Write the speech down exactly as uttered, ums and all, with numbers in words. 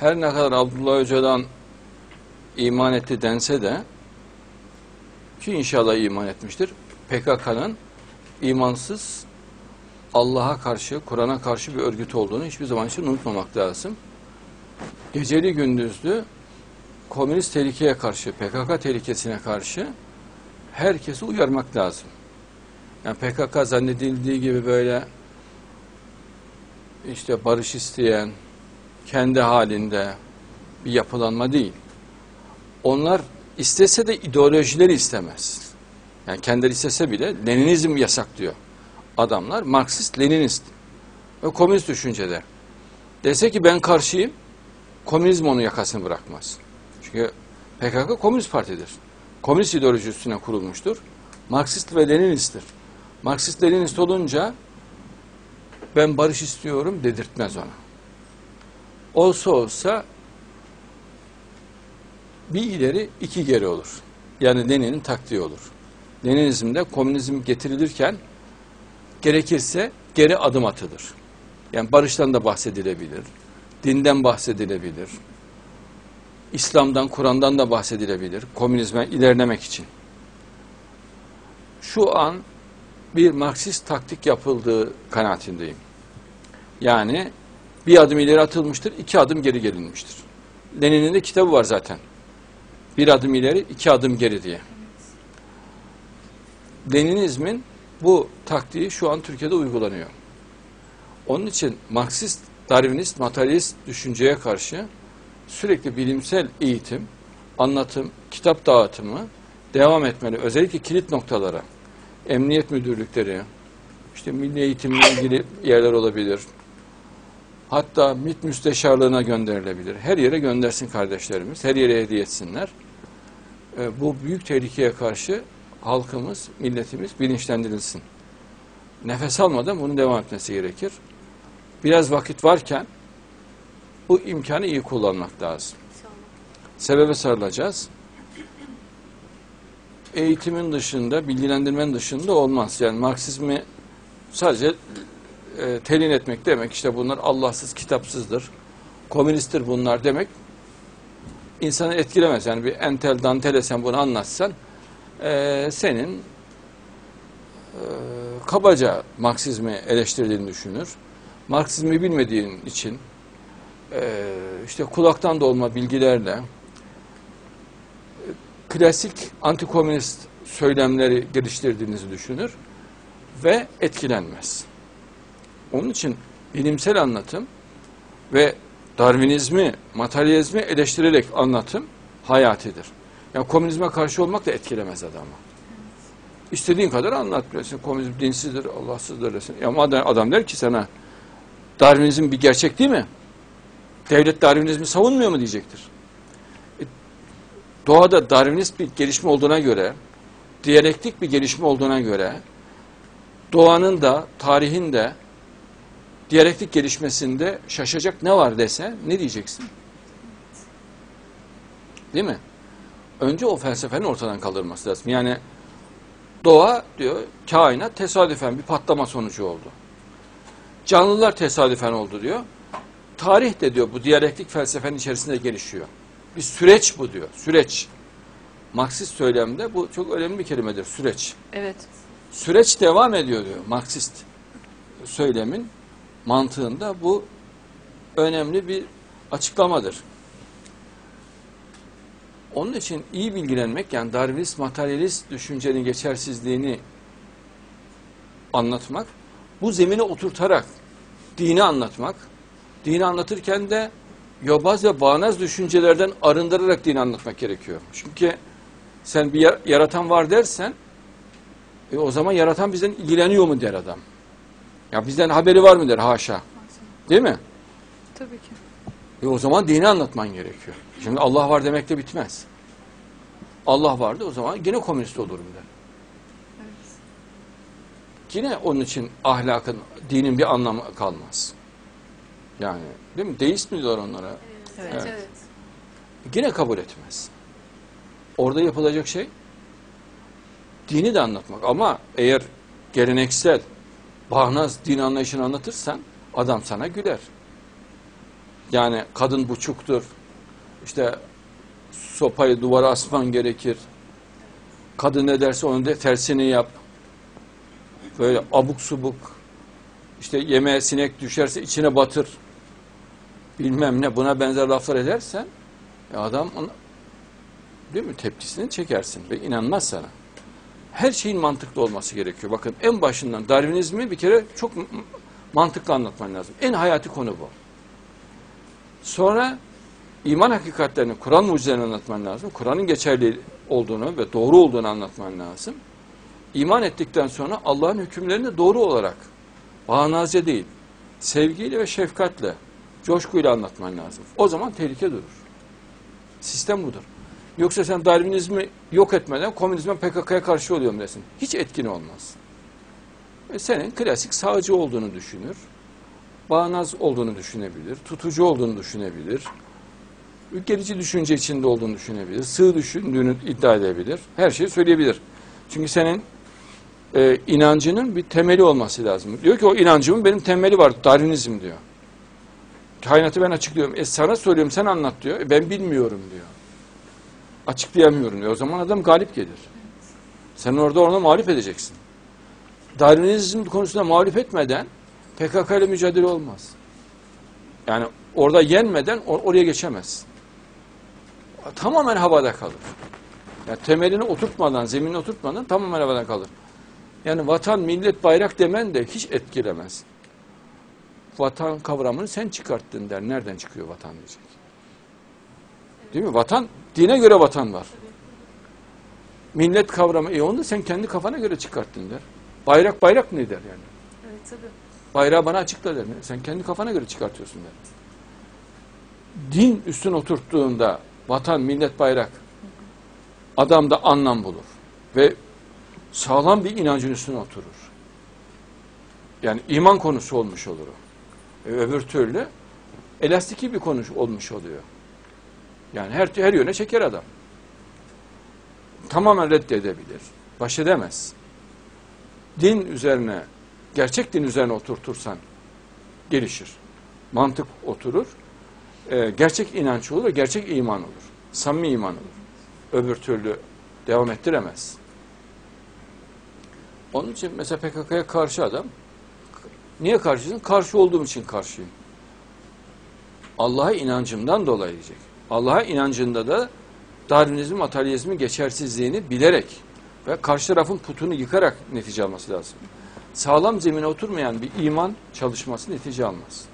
her ne kadar Abdullah Hoca'dan iman etti dense de, ki inşallah iman etmiştir, P K K'nın imansız Allah'a karşı, Kur'an'a karşı bir örgüt olduğunu hiçbir zaman için unutmamak lazım. Geceli gündüzlü komünist tehlikeye karşı, P K K tehlikesine karşı herkesi uyarmak lazım. Yani P K K zannedildiği gibi böyle işte barış isteyen, kendi halinde bir yapılanma değil. Onlar istese de ideolojileri istemez. Yani kendileri istese bile Leninizm yasak diyor. Adamlar Marksist, Leninist ve komünist düşüncede. Dese ki ben karşıyım, komünizm onun yakasını bırakmaz. Çünkü P K K komünist partidir. Komünist ideoloji üstüne kurulmuştur. Marksist ve Leninist'tir. Marksist, Leninist olunca ben barış istiyorum dedirtmez ona. Olsa olsa bir ileri iki geri olur. Yani Lenin'in taktiği olur. Leninizmde komünizm getirilirken gerekirse geri adım atılır. Yani barıştan da bahsedilebilir, dinden bahsedilebilir, İslam'dan, Kur'an'dan da bahsedilebilir komünizme ilerlemek için. Şu an bir Marksist taktik yapıldığı kanaatindeyim. Yani bir adım ileri atılmıştır, iki adım geri gelinmiştir. Lenin'in de kitabı var zaten. Bir adım ileri, iki adım geri diye. Leninizmin bu taktiği şu an Türkiye'de uygulanıyor. Onun için Marksist, Darwinist, materyalist düşünceye karşı sürekli bilimsel eğitim, anlatım, kitap dağıtımı devam etmeli. Özellikle kilit noktalara, emniyet müdürlükleri, işte milli eğitimle ilgili yerler olabilir. Hatta MİT müsteşarlığına gönderilebilir. Her yere göndersin kardeşlerimiz, her yere hediye etsinler. Bu büyük tehlikeye karşı halkımız, milletimiz bilinçlendirilsin. Nefes almadan bunun devam etmesi gerekir. Biraz vakit varken bu imkanı iyi kullanmak lazım. Sebebe sarılacağız. Eğitimin dışında, bilgilendirmenin dışında olmaz. Yani Marksizmi sadece e, telin etmek demek, işte bunlar Allahsız, kitapsızdır, komünisttir bunlar demek insanı etkilemez. Yani bir entel dantel esen bunu anlatsan e, senin e, kabaca Marksizmi eleştirdiğini düşünür. Marksizmi bilmediğin için e, işte kulaktan dolma bilgilerle klasik antikomünist söylemleri geliştirdiğinizi düşünür ve etkilenmez. Onun için bilimsel anlatım ve Darwinizmi, materyalizmi eleştirerek anlatım hayatidir. Yani komünizme karşı olmak da etkilemez adamı. İstediğin kadar anlatmıyorsun. Komünizm dinsizdir, Allahsızdır desin. Ama adam der ki sana, Darwinizm bir gerçek değil mi? Devlet Darwinizmi savunmuyor mu diyecektir. Doğada Darwinist bir gelişme olduğuna göre, diyalektik bir gelişme olduğuna göre, doğanın da, tarihin de, diyalektik gelişmesinde şaşacak ne var dese ne diyeceksin? Değil mi? Önce o felsefenin ortadan kaldırılması lazım. Yani doğa diyor, kainat tesadüfen bir patlama sonucu oldu. Canlılar tesadüfen oldu diyor. Tarih de diyor bu diyalektik felsefenin içerisinde gelişiyor. Bir süreç bu diyor. Süreç. Marksist söylemde bu çok önemli bir kelimedir. Süreç. Evet. Süreç devam ediyor diyor. Marksist söylemin mantığında bu önemli bir açıklamadır. Onun için iyi bilgilenmek, yani Darwinist, materyalist düşüncenin geçersizliğini anlatmak, bu zemine oturtarak dini anlatmak, dini anlatırken de yobaz ve bağnaz düşüncelerden arındırarak dini anlatmak gerekiyor. Çünkü sen bir yaratan var dersen, e o zaman yaratan bizden ilgileniyor mu der adam. Ya bizden haberi var mı der, haşa. Değil mi? Tabii ki. E o zaman dini anlatman gerekiyor. Şimdi Allah var demek de bitmez. Allah vardı, o zaman yine komünist olurum der. Evet. Yine onun için ahlakın, dinin bir anlamı kalmaz. Yani değil mi? Deist mi diyorlar onlara? Evet, evet. Evet. Yine kabul etmez. Orada yapılacak şey dini de anlatmak. Ama eğer geleneksel, bağnaz din anlayışını anlatırsan adam sana güler. Yani kadın buçuktur, işte sopayı duvara asman gerekir, kadın ne derse onun de tersini yap. Böyle abuk subuk, işte yemeğe sinek düşerse içine batır, bilmem ne, buna benzer laflar edersen e adam ona, değil mi, tepkisini çekersin ve inanmaz sana. Her şeyin mantıklı olması gerekiyor. Bakın en başından Darwinizmi bir kere çok mantıklı anlatman lazım. En hayati konu bu. Sonra iman hakikatlerini, Kur'an mucizelerini anlatman lazım. Kur'an'ın geçerli olduğunu ve doğru olduğunu anlatman lazım. İman ettikten sonra Allah'ın hükümlerini doğru olarak, bağnazca değil, sevgiyle ve şefkatle, coşkuyla anlatman lazım. O zaman tehlike durur. Sistem budur. Yoksa sen Darwinizmi yok etmeden komünizme, P K K'ya karşı oluyorum desin. Hiç etkin olmaz. E senin klasik sağcı olduğunu düşünür, bağnaz olduğunu düşünebilir, tutucu olduğunu düşünebilir, ülkelici düşünce içinde olduğunu düşünebilir, sığ düşündüğünü iddia edebilir, her şeyi söyleyebilir. Çünkü senin e, inancının bir temeli olması lazım. Diyor ki o inancımın benim temeli var, Darwinizm diyor. Kainatı ben açıklıyorum, e sana söylüyorum sen anlat diyor, e ben bilmiyorum diyor. Açıklayamıyorum diyor. O zaman adam galip gelir. Sen orada ona mağlup edeceksin. Darwinizm konusunda mağlup etmeden P K K ile mücadele olmaz. Yani orada yenmeden or oraya geçemez. Tamamen havada kalır. Yani temelini oturtmadan, zeminini oturtmadan tamamen havada kalır. Yani vatan, millet, bayrak demen de hiç etkilemez. Vatan kavramını sen çıkarttın der. Nereden çıkıyor vatan diyecek. Değil mi? Vatan, dine göre vatan var. Millet kavramı, e onu da sen kendi kafana göre çıkarttın der. Bayrak bayrak ne der yani? Evet tabii. Bayrağı bana açıkla der. Sen kendi kafana göre çıkartıyorsun der. Din üstüne oturttuğunda vatan, millet, bayrak adamda anlam bulur. Ve sağlam bir inancın üstüne oturur. Yani iman konusu olmuş olur o. E, öbür türlü elastiki bir konu olmuş oluyor. Yani her, her yöne çeker adam. Tamamen reddedebilir. Baş edemez. Din üzerine, gerçek din üzerine oturtursan gelişir. Mantık oturur. E, gerçek inanç olur ve gerçek iman olur. Samimi iman olur. Öbür türlü devam ettiremez. Onun için mesela P K K'ya karşı adam, niye karşısın? Karşı olduğum için karşıyım. Allah'a inancımdan dolayı diyecek. Allah'a inancında da Darwinizm, materyalizmin geçersizliğini bilerek ve karşı tarafın putunu yıkarak netice alması lazım. Sağlam zemine oturmayan bir iman çalışması netice almaz.